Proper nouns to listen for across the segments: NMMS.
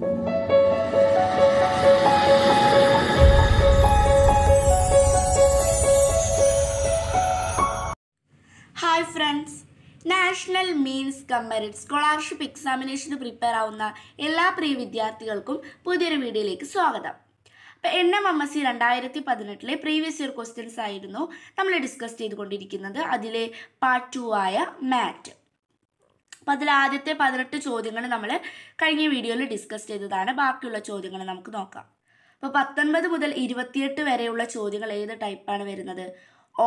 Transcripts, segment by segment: Hi friends, National Means Cum Merit Scholarship Examination prepare avunna ella priya vidyarthikalkkum pudhiyoru video like swagatham. NMMS 2018 le previous year questions aayirunnu nammal discuss cheyidukkondirikkunnathu adile part 2 aaya math. padala adithe 18 ചോദ്യങ്ങൾ നമ്മൾ കഴിഞ്ഞ വീഡിയോയിൽ discuss ചെയ്തതാണ്. ബാക്കിയുള്ള ചോദ്യങ്ങൾ നമുക്ക് നോക്കാം. അപ്പോൾ 19 മുതൽ 28 വരെയുള്ള ചോദ്യങ്ങൾ ഏത് ടൈപ്പ് ആണ് വരുന്നത്?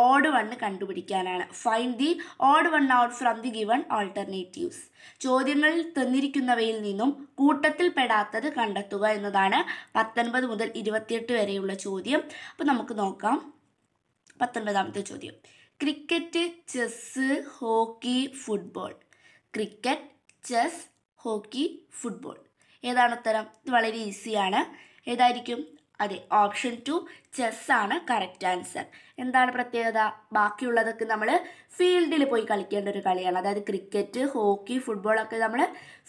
odd 1 കണ്ടുപിടിക്കാനാണ്. find the odd 1 out from the given alternatives. ചോദ്യങ്ങളിൽ തന്നിരിക്കുന്നവയിൽ നിന്നും കൂട്ടത്തിൽ പെടാത്തത് കണ്ടെത്തുക എന്നതാണ് 19 മുതൽ 28 വരെയുള്ള ചോദ്യം. അപ്പോൾ നമുക്ക് നോക്കാം. 19ാമത്തെ ചോദ്യം. Cricket, chess, hockey, football. Cricket, chess, hockey, football. ഏതാണ് ഉത്തരം? ഇത് വളരെ ഈസിയാണ്. ഏതായിരിക്കും? അതെ, ഓപ്ഷൻ 2 ചെസ് ആണ് കറക്റ്റ് ആൻസർ. എന്താണ് പ്രത്യേകത? ബാക്കിയുള്ളതൊക്കെ നമ്മൾ ഫീൽഡിൽ പോയി കളിക്കേണ്ട ഒരു കളിയാണ്. അതായത് ക്രിക്കറ്റ്, ഹോക്കി, ഫുട്ബോളൊക്കെ നമ്മൾ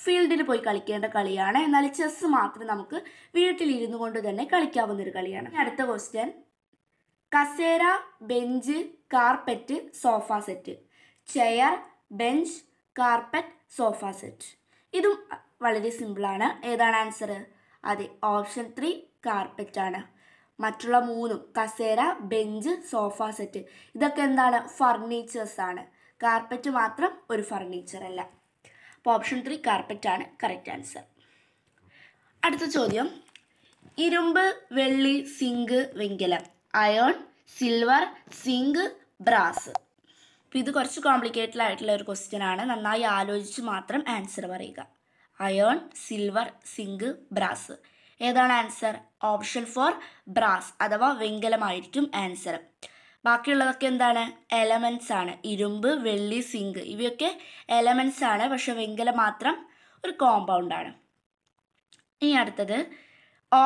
ഫീൽഡിൽ പോയി കളിക്കേണ്ട കളിയാണ്. എന്നാൽ ചെസ്സ് മാത്രം നമുക്ക് വീട്ടിലിരുന്നു കൊണ്ട് തന്നെ കളിക്കാവുന്നൊരു കളിയാണ്. അടുത്ത ക്വസ്റ്റ്യൻ. കസേര, bench, carpet, sofa set. Chair, bench, carpet, sofa set. ഇതും വളരെ സിമ്പിളാണ്. ഏതാണ് ആൻസർ? അതെ, ഓപ്ഷൻ 3 കാർപ്പറ്റ് ആണ്. മറ്റുള്ള മൂന്നും കസേര, ബെഞ്ച്, സോഫ സെറ്റ് ഇതൊക്കെ എന്താണ്? ഫർണിച്ചേഴ്സ് ആണ്. കാർപ്പറ്റ് മാത്രം ഒരു ഫർണിച്ചർ അല്ല. അപ്പോൾ ഓപ്ഷൻ 3 കാർപ്പറ്റ് ആണ് കറക്റ്റ് ആൻസർ. അടുത്ത ചോദ്യം. ഇരുമ്പ്, വെള്ളി, സിങ്ക്, വെങ്കലം. Iron, silver, zinc, brass. ഇത് കുറച്ച് കോംപ്ലിക്കേറ്റഡ് ആയിട്ടുള്ള ഒരു ക്വസ്റ്റ്യൻ ആണ്. നന്നായി ആലോചിച്ച് മാത്രം ആൻസർ പറയുക. Iron, silver, zinc, brass. ഏതാണ് ആൻസർ? ഓപ്ഷൻ 4 ബ്രാസ് അഥവാ വെങ്കലമായിരിക്കും ആൻസർ. ബാക്കിയുള്ളതൊക്കെ എന്താണ്? എലമെന്റ്സ് ആണ്. ഇരുമ്പ്, വെള്ളി, സിങ്ക് ഇവയൊക്കെ എലമെന്റ്സ് ആണ്. പക്ഷെ വെങ്കലം മാത്രം ഒരു കോമ്പൗണ്ടാണ്. ഇനി അടുത്തത്.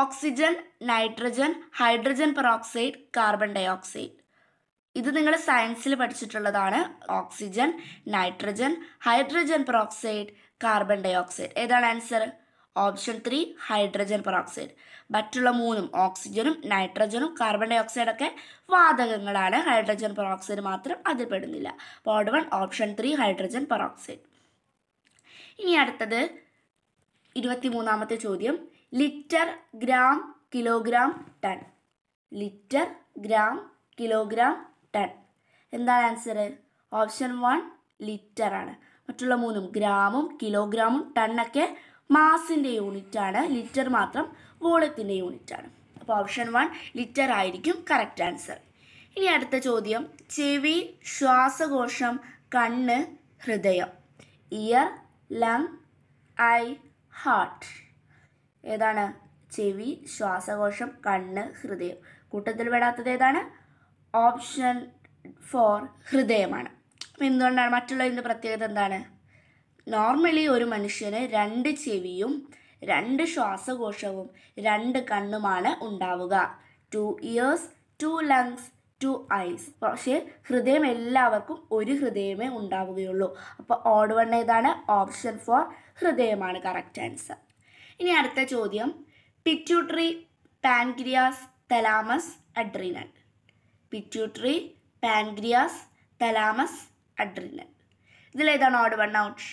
Oxygen, nitrogen, hydrogen peroxide, carbon dioxide. ഇത് നിങ്ങൾ സയൻസിൽ പഠിച്ചിട്ടുള്ളതാണ്. Oxygen, nitrogen, hydrogen peroxide, carbon dioxide. ഏതാണ് ആൻസർ? Option 3 hydrogen peroxide. മറ്റുള്ള മൂന്നും ഓക്സിജനും നൈട്രജനും കാർബൺ ഡൈ ഓക്സൈഡൊക്കെ വാതകങ്ങളാണ്. ഹൈഡ്രജൻ പെറോക്സൈഡ് മാത്രം അതിൽ പെടുന്നില്ല. Odd 1 option 3 hydrogen peroxide. ഇനി അടുത്തത് 23ാമത്തെ ചോദ്യം. Litre, gram, kilogram, ton. Litre, gram, kilogram, ton. എന്താണ് ആൻസർ? ഓപ്ഷൻ 1 ലിറ്റർ ആണ്. മറ്റുള്ള മൂന്നും ഗ്രാമും കിലോഗ്രാമും ടണ്ണൊക്കെ മാസിൻ്റെ യൂണിറ്റാണ്. ലിറ്റർ മാത്രം വോളിയത്തിൻ്റെ യൂണിറ്റാണ്. അപ്പോൾ ഓപ്ഷൻ 1 ലിറ്റർ ആയിരിക്കും കറക്റ്റ് ആൻസർ. ഇനി അടുത്ത ചോദ്യം. ചെവി, ശ്വാസകോശം, കണ്ണ്, ഹൃദയം. Ear, lung, eye, heart. ഏതാണ്? ചെവി, ശ്വാസകോശം, കണ്ണ്, ഹൃദയം. കൂട്ടത്തിൽ പെടാത്തത് ഏതാണ്? ഓപ്ഷൻ 4 ഹൃദയമാണ്. എന്തുകൊണ്ടാണ്? മറ്റുള്ളതിൻ്റെ പ്രത്യേകത എന്താണ്? നോർമലി ഒരു മനുഷ്യന് 2 ചെവിയും 2 ശ്വാസകോശവും 2 കണ്ണുമാണ് ഉണ്ടാവുക. 2 ഇയേഴ്സ്, 2 ലങ്സ്, 2 ഐസ്. പക്ഷേ ഹൃദയം എല്ലാവർക്കും ഒരു ഹൃദയമേ ഉണ്ടാവുകയുള്ളൂ. അപ്പോൾ ഓഡ് 1 ഏതാണ്? ഓപ്ഷൻ 4 ഹൃദയമാണ് കറക്റ്റ് ആൻസർ. ഇനി അടുത്ത ചോദ്യം. Pituitary, pancreas, thalamus, adrenal. Pituitary, pancreas, thalamus, adrenal. ഇതിലേതാണ് ഓഡ് 1 ഔട്ട്?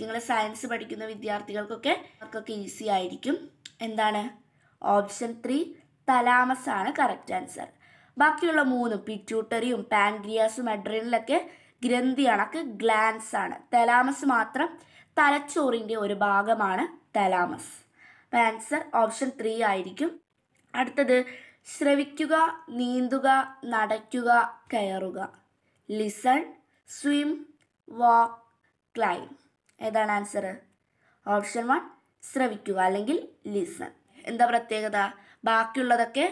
നിങ്ങൾ സയൻസ് പഠിക്കുന്ന വിദ്യാർത്ഥികൾക്കൊക്കെ അവർക്കൊക്കെ ഈസി ആയിരിക്കും. എന്താണ്? ഓപ്ഷൻ 3 തലാമസ് ആണ് കറക്റ്റ് ആൻസർ. ബാക്കിയുള്ള മൂന്നും പിറ്റ്യൂട്ടറിയും പാൻക്രിയാസും അഡ്രീനലൊക്കെ ഗ്രന്ഥിയണക്ക് ഗ്ലാൻസ് ആണ്. തലാമസ് മാത്രം തലച്ചോറിൻ്റെ ഒരു ഭാഗമാണ് തലാമസ്. അപ്പോൾ ആൻസർ ഓപ്ഷൻ 3 ആയിരിക്കും. അടുത്തത്. ശ്രവിക്കുക, നീന്തുക, നടക്കുക, കയറുക. Listen, swim, walk, climb. ഏതാണ് ആൻസർ? ഓപ്ഷൻ 1 ശ്രവിക്കുക അല്ലെങ്കിൽ ലിസൺ. എന്താ പ്രത്യേകത? ബാക്കിയുള്ളതൊക്കെ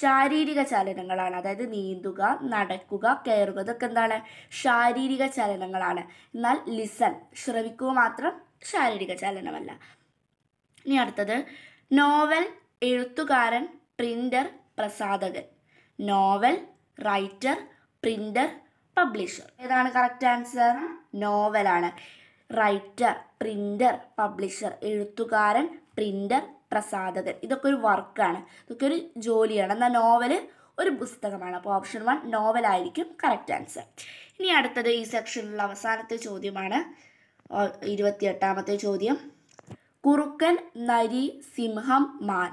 ശാരീരിക ചലനങ്ങളാണ്. അതായത് നീന്തുക, നടക്കുക, കയറുക ഇതൊക്കെ എന്താണ്? ശാരീരിക ചലനങ്ങളാണ്. എന്നാൽ ലിസൺ ശ്രവിക്കുക മാത്രം ശാരീരിക ചലനമല്ല. ഇനി അടുത്തത്. നോവൽ, എഴുത്തുകാരൻ, പ്രിൻ്റർ, പ്രസാധകൻ. Novel, writer, printer, publisher. ഏതാണ് കറക്റ്റ് ആൻസർ? നോവലാണ്. റൈറ്റർ, പ്രിൻ്റർ, പബ്ലിഷർ, എഴുത്തുകാരൻ, printer, prasadagan. ഇതൊക്കെ ഒരു വർക്കാണ്. ഇതൊക്കെ ഒരു ജോലിയാണ്. എന്നാ നോവൽ ഒരു പുസ്തകമാണ്. അപ്പോൾ ഓപ്ഷൻ 1 നോവൽ ആയിരിക്കും കറക്റ്റ് ആൻസർ. ഇനി അടുത്തത് ഈ സെക്ഷനിലുള്ള അവസാനത്തെ ചോദ്യമാണ് 28ാമത്തെ ചോദ്യം. കുറുക്കൻ, നരി, സിംഹം, മാൻ,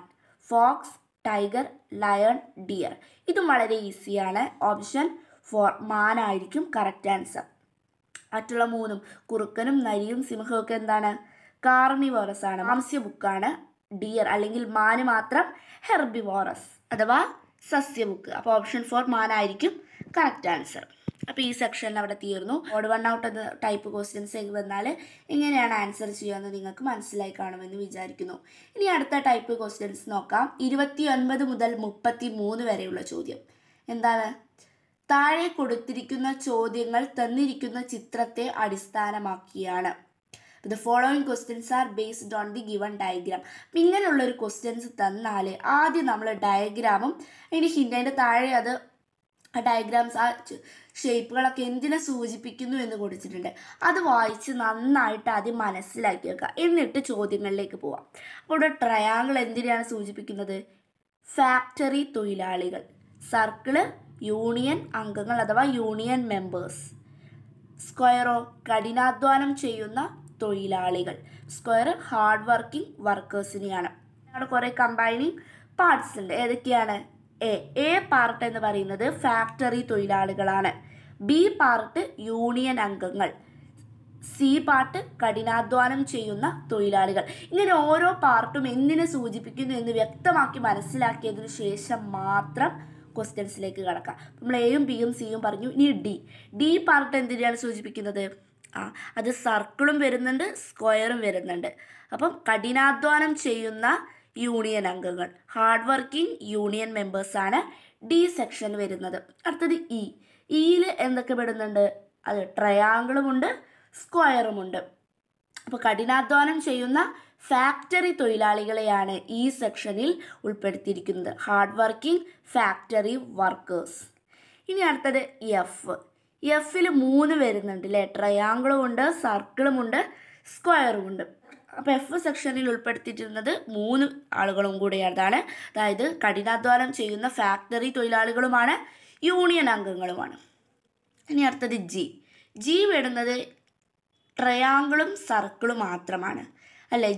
ഫോക്സ്, ടൈഗർ, ലയൺ, ഡിയർ. ഇതും വളരെ ഈസിയാണ്. ഓപ്ഷൻ 4 മാൻ ആയിരിക്കും കറക്റ്റ് ആൻസർ. മറ്റുള്ള മൂന്നും കുറുക്കനും നരിയും സിംഹവും ഒക്കെ എന്താണ്? കാർണിവോറസ് ആണ്, മാംസ്യബുക്കാണ്. ഡിയർ അല്ലെങ്കിൽ മാന് മാത്രം ഹെർബിവോറസ് അഥവാ സസ്യബുക്ക്. അപ്പോൾ ഓപ്ഷൻ 4 മാൻ ആയിരിക്കും കറക്റ്റ് ആൻസർ. അപ്പോൾ ഈ സെക്ഷനിൽ അവിടെ തീർന്നു. ഓഡ് വൺ ഔട്ട് എന്ന ടൈപ്പ് ക്വസ്റ്റ്യൻസ് വന്നാൽ എങ്ങനെയാണ് ആൻസർ ചെയ്യുക നിങ്ങൾക്ക് മനസ്സിലായി കാണുമെന്ന് വിചാരിക്കുന്നു. ഇനി അടുത്ത ടൈപ്പ് ക്വസ്റ്റ്യൻസ് നോക്കാം. 29 മുതൽ 33 വരെയുള്ള ചോദ്യം എന്താണ്? താഴെ കൊടുത്തിരിക്കുന്ന ചോദ്യങ്ങൾ തന്നിരിക്കുന്ന ചിത്രത്തെ അടിസ്ഥാനമാക്കിയാണ്. The following questions are based on the given diagram. അപ്പം ഇങ്ങനെയുള്ളൊരു ക്വസ്റ്റ്യൻസ് തന്നാൽ ആദ്യം നമ്മൾ ഡയഗ്രാമും അതിൻ്റെ ഹിൻ്റ് അതിൻ്റെ താഴെ അത് ആ ഡയഗ്രാംസ് ആ ഷേപ്പുകളൊക്കെ എന്തിനെ സൂചിപ്പിക്കുന്നു എന്ന് കൊടുത്തിട്ടുണ്ട്. അത് വായിച്ച് നന്നായിട്ട് ആദ്യം മനസ്സിലാക്കി വെക്കുക. എന്നിട്ട് ചോദ്യങ്ങളിലേക്ക് പോവാം. അപ്പോൾ ഇവിടെ ട്രയാങ്കിൾ എന്തിനെയാണ് സൂചിപ്പിക്കുന്നത്? ഫാക്ടറി തൊഴിലാളികൾ. സർക്കിള് യൂണിയൻ അംഗങ്ങൾ അഥവാ യൂണിയൻ മെമ്പേഴ്സ്. സ്ക്വയറോ കഠിനാധ്വാനം ചെയ്യുന്ന തൊഴിലാളികൾ. സ്ക്വയർ ഹാർഡ് വർക്കിംഗ് വർക്കേഴ്സിനെയാണ്. അവിടെ കുറേ കമ്പൈനിങ് പാർട്സ് ഉണ്ട്. ഏതൊക്കെയാണ്? എ പാർട്ട് എന്ന് പറയുന്നത് ഫാക്ടറി തൊഴിലാളികളാണ്. ബി പാർട്ട് യൂണിയൻ അംഗങ്ങൾ. സി പാർട്ട് കഠിനാധ്വാനം ചെയ്യുന്ന തൊഴിലാളികൾ. ഇങ്ങനെ ഓരോ പാർട്ടും എന്തിനെ സൂചിപ്പിക്കുന്നു എന്ന് വ്യക്തമാക്കി മനസ്സിലാക്കിയതിനു ശേഷം മാത്രം ക്വസ്റ്റ്യൻസിലേക്ക് കടക്കാം. നമ്മൾ എയും ബിയും സിയും പറഞ്ഞു. ഇനി ഡി പാർട്ട് എന്തിനാണ് സൂചിപ്പിക്കുന്നത്? അത് സർക്കിളും വരുന്നുണ്ട് സ്ക്വയറും വരുന്നുണ്ട്. അപ്പം കഠിനാധ്വാനം ചെയ്യുന്ന യൂണിയൻ അംഗങ്ങൾ, ഹാർഡ് വർക്കിംഗ് യൂണിയൻ മെമ്പേഴ്സാണ് ഡി സെക്ഷൻ വരുന്നത്. അടുത്തത് ഇയിൽ എന്തൊക്കെ പെടുന്നുണ്ട്? അത് ട്രയാങ്കിളുമുണ്ട് സ്ക്വയറുമുണ്ട്. അപ്പോൾ കഠിനാധ്വാനം ചെയ്യുന്ന ഫാക്ടറി തൊഴിലാളികളെയാണ് ഈ സെക്ഷനിൽ ഉൾപ്പെടുത്തിയിരിക്കുന്നത്. Hard working factory workers. ഇനി അടുത്തത് എഫിൽ 3 വരുന്നുണ്ട് അല്ലേ? ട്രയാങ്കിളും ഉണ്ട് സർക്കിളുമുണ്ട് സ്ക്വയറുമുണ്ട്. അപ്പോൾ എഫ് സെക്ഷനിൽ ഉൾപ്പെടുത്തിയിരുന്നത് 3 ആളുകളും കൂടിയാണ്. അതായത് കഠിനാധ്വാനം ചെയ്യുന്ന ഫാക്ടറി തൊഴിലാളികളുമാണ് യൂണിയൻ അംഗങ്ങളുമാണ്. ഇനി അടുത്തത് ജി വരുന്നത് ട്രയാങ്കിളും സർക്കിളും മാത്രമാണ് അല്ലേ?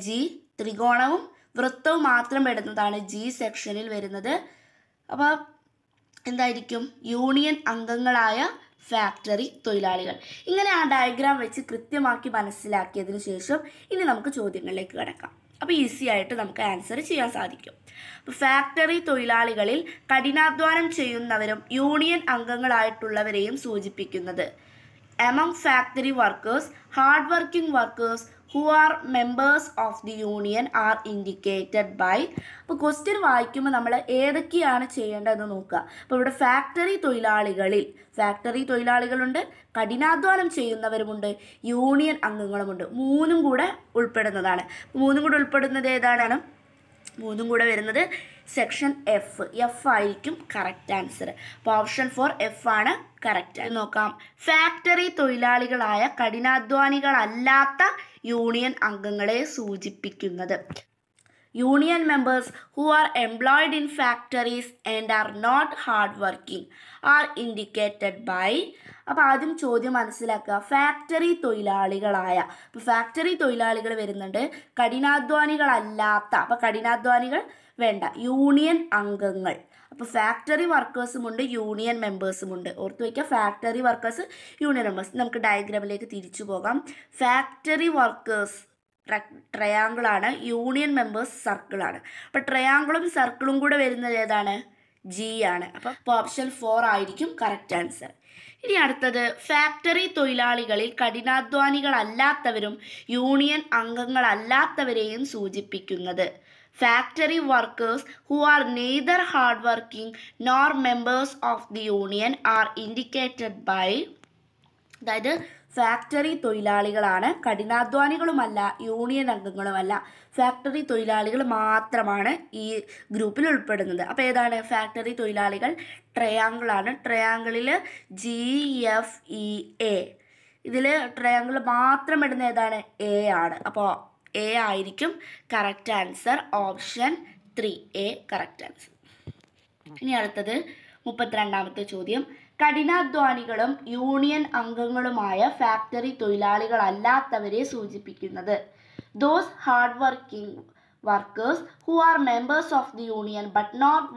ത്രികോണവും വൃത്തവും മാത്രം വരുന്നതാണ് ജി സെക്ഷനിൽ വരുന്നത്. അപ്പോൾ എന്തായിരിക്കും? യൂണിയൻ അംഗങ്ങളായ ഫാക്ടറി തൊഴിലാളികൾ. ഇങ്ങനെ ആ ഡയഗ്രാം വെച്ച് കൃത്യമാക്കി മനസ്സിലാക്കിയതിന് ശേഷം ഇനി നമുക്ക് ചോദ്യങ്ങളിലേക്ക് കിടക്കാം. അപ്പോൾ ഈസി ആയിട്ട് നമുക്ക് ആൻസർ ചെയ്യാൻ സാധിക്കും. അപ്പോൾ ഫാക്ടറി തൊഴിലാളികളിൽ കഠിനാധ്വാനം ചെയ്യുന്നവരും യൂണിയൻ അംഗങ്ങളായിട്ടുള്ളവരെയും സൂചിപ്പിക്കുന്നത്. among factory workers, hard working workers who are members of the union are indicated by. അപ്പോൾ ക്വസ്റ്റ്യൻ വായിക്കുമ്പോൾ നമ്മൾ ഏതൊക്കെയാണ് ചെയ്യേണ്ടതെന്ന് നോക്കുക. അപ്പോൾ ഇവിടെ ഫാക്ടറി തൊഴിലാളികളുണ്ട്, കഠിനാധ്വാനം ചെയ്യുന്നവരുമുണ്ട്, യൂണിയൻ അംഗങ്ങളുമുണ്ട്. 3 കൂടെ ഉൾപ്പെടുന്നതാണ്. 3 കൂടെ ഉൾപ്പെടുന്നത് ഏതാണ്? 3 കൂടെ വരുന്നത് സെക്ഷൻ എഫ് ആയിരിക്കും കറക്റ്റ് ആൻസർ. അപ്പോൾ ഓപ്ഷൻ 4 എഫ് ആണ് കറക്റ്റ്. നോക്കാം. ഫാക്ടറി തൊഴിലാളികളായ കഠിനാധ്വാനികളല്ലാത്ത യൂണിയൻ അംഗങ്ങളെ സൂചിപ്പിക്കുന്നത്. Union members who are employed in factories and are not hard working are indicated by. അപ്പോൾ ആദ്യം ചോദ്യം മനസ്സിലാക്കുക. ഫാക്ടറി തൊഴിലാളികൾ വരുന്നുണ്ട്. കഠിനാധ്വാനികളല്ലാത്ത, അപ്പോൾ കഠിനാധ്വാനികൾ വേണ്ട, യൂണിയൻ അംഗങ്ങൾ. അപ്പോൾ ഫാക്ടറി വർക്കേഴ്സുമുണ്ട് യൂണിയൻ മെമ്പേഴ്സുമുണ്ട്. ഓർത്ത് വയ്ക്കുക, ഫാക്ടറി വർക്കേഴ്സ് യൂണിയൻ മെമ്പേഴ്സ്. നമുക്ക് ഡയഗ്രാമിലേക്ക് തിരിച്ചു പോകാം. ഫാക്ടറി വർക്കേഴ്സ് ട്രയാങ്കിളാണ്, യൂണിയൻ മെമ്പേഴ്സ് സർക്കിളാണ്. അപ്പോൾ ട്രയാങ്കിളും സർക്കിളും കൂടെ വരുന്നത് ഏതാണ്? ജി ആണ്. അപ്പോൾ ഓപ്ഷൻ 4 ആയിരിക്കും കറക്റ്റ് ആൻസർ. ഇനി അടുത്തത് ഫാക്ടറി തൊഴിലാളികളിൽ കഠിനാധ്വാനികളല്ലാത്തവരും യൂണിയൻ അംഗങ്ങളല്ലാത്തവരെയും സൂചിപ്പിക്കുന്നത്. Factory workers who are neither hard working nor members of the union are indicated by. അതായത് ഫാക്ടറി തൊഴിലാളികളാണ്, കഠിനാധ്വാനികളുമല്ല യൂണിയൻ അംഗങ്ങളുമല്ല, ഫാക്ടറി തൊഴിലാളികൾ മാത്രമാണ് ഈ ഗ്രൂപ്പിൽ ഉൾപ്പെടുന്നത്. അപ്പോൾ ഏതാണ് ഫാക്ടറി തൊഴിലാളികൾ? ട്രയാങ്കിളാണ്. ട്രയാങ്കിളിൽ GFEA ഇതിൽ ട്രയാങ്കിൾ മാത്രം ഇടുന്ന ഏതാണ്? A ആണ്. അപ്പോൾ A ആയിരിക്കും correct answer. Option 3A correct answer. ഇനി അടുത്തത് 32ാമത്തെ ചോദ്യം കഠിനാധ്വാനികളും യൂണിയൻ അംഗങ്ങളുമായ ഫാക്ടറി തൊഴിലാളികളല്ലാത്തവരെ സൂചിപ്പിക്കുന്നത്. Those hard working workers who are members of the union but not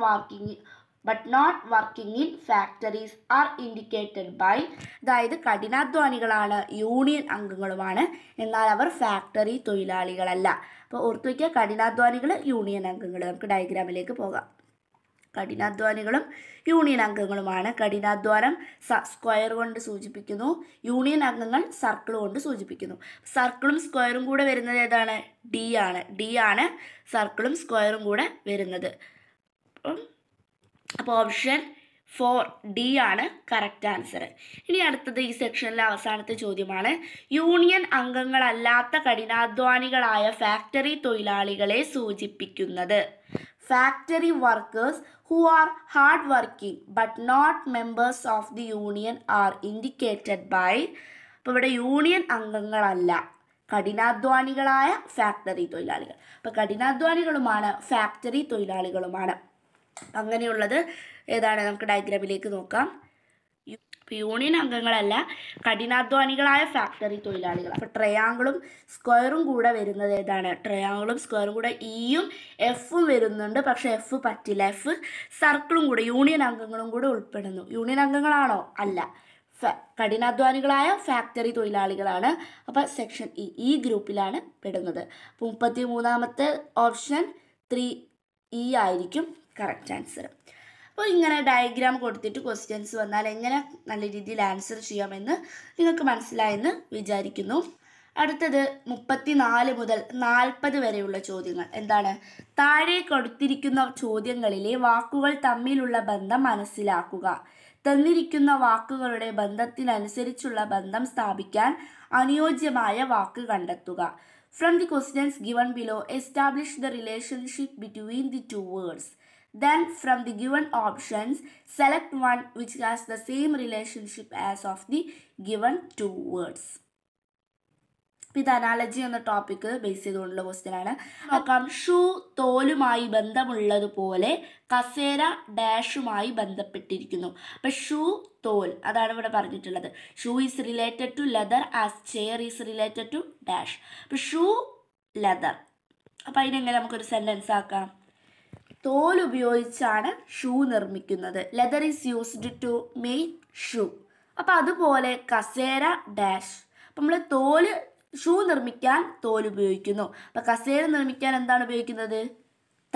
working in factories are indicated by അതായത് കഠിനാധ്വാനികളാണ് യൂണിയൻ അംഗങ്ങളുമാണ് എന്നാൽ അവർ ഫാക്ടറി തൊഴിലാളികളല്ല. അപ്പോൾ ഓർത്തു വെക്കുക കഠിനാധ്വാനികൾ യൂണിയൻ അംഗങ്ങൾ. നമുക്ക് ഡയഗ്രാമിലേക്ക് പോകാം. കഠിനാധ്വാനികളും യൂണിയൻ അംഗങ്ങളുമാണ്. കഠിനാധ്വാനം സ്ക്വയർ കൊണ്ട് സൂചിപ്പിക്കുന്നു, യൂണിയൻ അംഗങ്ങൾ സർക്കിൾ കൊണ്ട് സൂചിപ്പിക്കുന്നു. സർക്കിളും സ്ക്വയറും കൂടെ വരുന്നത് ഏതാണ്? ഡി ആണ്. ഡി ആണ് സർക്കിളും സ്ക്വയറും കൂടെ വരുന്നത്. അപ്പോൾ ഓപ്ഷൻ 4D ആണ് കറക്റ്റ് ആൻസർ. ഇനി അടുത്തത് ഈ സെക്ഷനിലെ അവസാനത്തെ ചോദ്യമാണ്. യൂണിയൻ അംഗങ്ങളല്ലാത്ത കഠിനാധ്വാനികളായ ഫാക്ടറി തൊഴിലാളികളെ സൂചിപ്പിക്കുന്നത്. Factory workers who are hard working but not members of the union are indicated by അപ്പോൾ ഇവിടെ യൂണിയൻ അംഗങ്ങളല്ല കഠിനാധ്വാനികളായ ഫാക്ടറി തൊഴിലാളികൾ. അപ്പോൾ കഠിനാധ്വാനികളുമാണ് ഫാക്ടറി തൊഴിലാളികളുമാണ്. അങ്ങനെയുള്ളത് ഏതാണ്? നമുക്ക് ഡയഗ്രാമിലേക്ക് നോക്കാം. യൂണിയൻ അംഗങ്ങളല്ല കഠിനാധ്വാനികളായ ഫാക്ടറി തൊഴിലാളികൾ. അപ്പോൾ ട്രയാങ്കിളും സ്ക്വയറും കൂടെ വരുന്നത് ഏതാണ്? ട്രയാങ്കിളും സ്ക്വയറും കൂടെ ഇയും എഫും വരുന്നുണ്ട്. പക്ഷേ എഫ് പറ്റില്ല. എഫ് സർക്കിളും കൂടെ യൂണിയൻ അംഗങ്ങളും കൂടെ ഉൾപ്പെടുന്നു. യൂണിയൻ അംഗങ്ങളാണോ? അല്ല, കഠിനാധ്വാനികളായ ഫാക്ടറി തൊഴിലാളികളാണ്. അപ്പോൾ സെക്ഷൻ ഇ ഈ ഗ്രൂപ്പിലാണ് പെടുന്നത്. അപ്പോൾ 33ാമത്തെ ഓപ്ഷൻ 3E ആയിരിക്കും കറക്റ്റ് ആൻസർ. അപ്പോൾ ഇങ്ങനെ ഡയഗ്രാം കൊടുത്തിട്ട് ക്വസ്റ്റ്യൻസ് വന്നാൽ എങ്ങനെ നല്ല രീതിയിൽ ആൻസർ ചെയ്യാമെന്ന് നിങ്ങൾക്ക് മനസ്സിലായെന്ന് വിചാരിക്കുന്നു. അടുത്തത് 34 മുതൽ 40 വരെയുള്ള ചോദ്യങ്ങൾ. എന്താണ്? താഴെ കൊടുത്തിരിക്കുന്ന ചോദ്യങ്ങളിലെ വാക്കുകൾ തമ്മിലുള്ള ബന്ധം മനസ്സിലാക്കുക. തന്നിരിക്കുന്ന വാക്കുകളുടെ ബന്ധത്തിനനുസരിച്ചുള്ള ബന്ധം സ്ഥാപിക്കാൻ അനുയോജ്യമായ വാക്ക് കണ്ടെത്തുക. From the questions given below, establish the relationship between the two words. Then from the given options, select one which has the same relationship as of the given two words. With analogy on the topic, based on the question, shoe തോലുമായി ബന്ധമുള്ളതുപോലെ കസേര ഡാഷുമായി ബന്ധപ്പെട്ടിരിക്കുന്നു. അപ്പോൾ shoe തോൽ അതാണ് ഇവിടെ പറഞ്ഞിട്ടുള്ളത്. Shoe is related to leather as chair is related to dash. അപ്പോൾ shoe leather. അപ്പോൾ അതിനെങ്ങനെ നമുക്കൊരു സെൻറ്റൻസ് ആക്കാം? തോൽ ഉപയോഗിച്ചാണ് ഷൂ നിർമ്മിക്കുന്നത്. Leather is used to make shoe. അപ്പോൾ അതുപോലെ കസേര ഡാഷ്. അപ്പം നമ്മൾ തോല് ഷൂ നിർമ്മിക്കാൻ തോൽ ഉപയോഗിക്കുന്നു. അപ്പം കസേര നിർമ്മിക്കാൻ എന്താണ് ഉപയോഗിക്കുന്നത്?